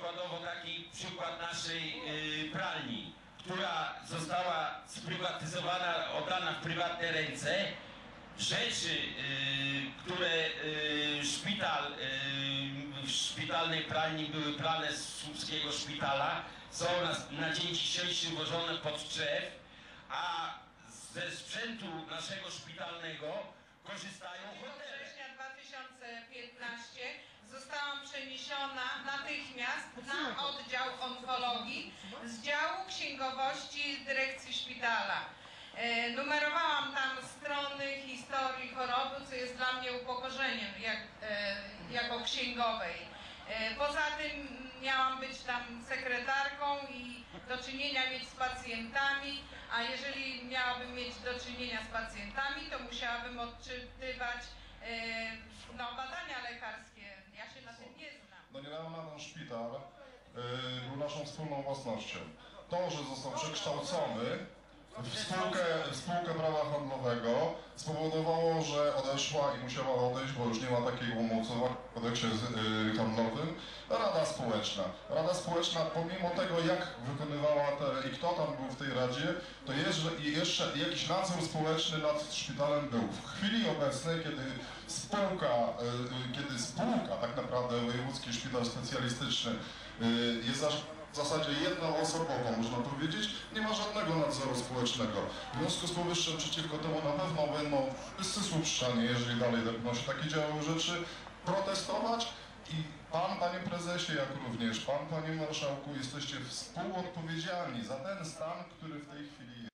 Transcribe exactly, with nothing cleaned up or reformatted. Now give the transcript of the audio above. przykładowo taki przykład naszej y, pralni, która została sprywatyzowana, oddana w prywatne ręce. Rzeczy, y, które y, szpital, y, w szpitalnej pralni były prane z słupskiego szpitala, są na, na dzień dzisiejszy wożone pod Czew, a ze sprzętu naszego szpitalnego korzystają hotele. września dwa tysiące piętnastego zostałam przeniesiona natychmiast na oddział onkologii z działu księgowości dyrekcji szpitala. E, numerowałam tam strony historii choroby, co jest dla mnie upokorzeniem jak, e, jako księgowej. E, poza tym miałam być tam sekretarką i do czynienia mieć z pacjentami, a jeżeli miałabym mieć do czynienia z pacjentami, to musiałabym odczytywać e, no, badania lekarskie. Ja się na tym nie znam. No niedawno ten szpital e, był naszą wspólną własnością. To, że został przekształcony w spółkę, w spółkę prawa handlowego spowodowało, że odeszła i musiała odejść, bo już nie ma takiej umocowania w kodeksie handlowym, Rada Społeczna. Rada Społeczna, pomimo tego, jak wykonywała te i kto tam był w tej Radzie, to jeszcze, jeszcze jakiś nadzór społeczny nad szpitalem był. W chwili obecnej, kiedy spółka, kiedy spółka tak naprawdę Wojewódzki Szpital Specjalistyczny jest w zasadzie jednoosobową, można powiedzieć, nie ma żadnego nadzoru społecznego. W związku z powyższym przeciwko temu na pewno będą wszyscy słupszczanie, jeżeli dalej będą się takie działy rzeczy, protestować i Pan, Panie Prezesie, jak również Pan, Panie Marszałku, jesteście współodpowiedzialni za ten stan, który w tej chwili jest.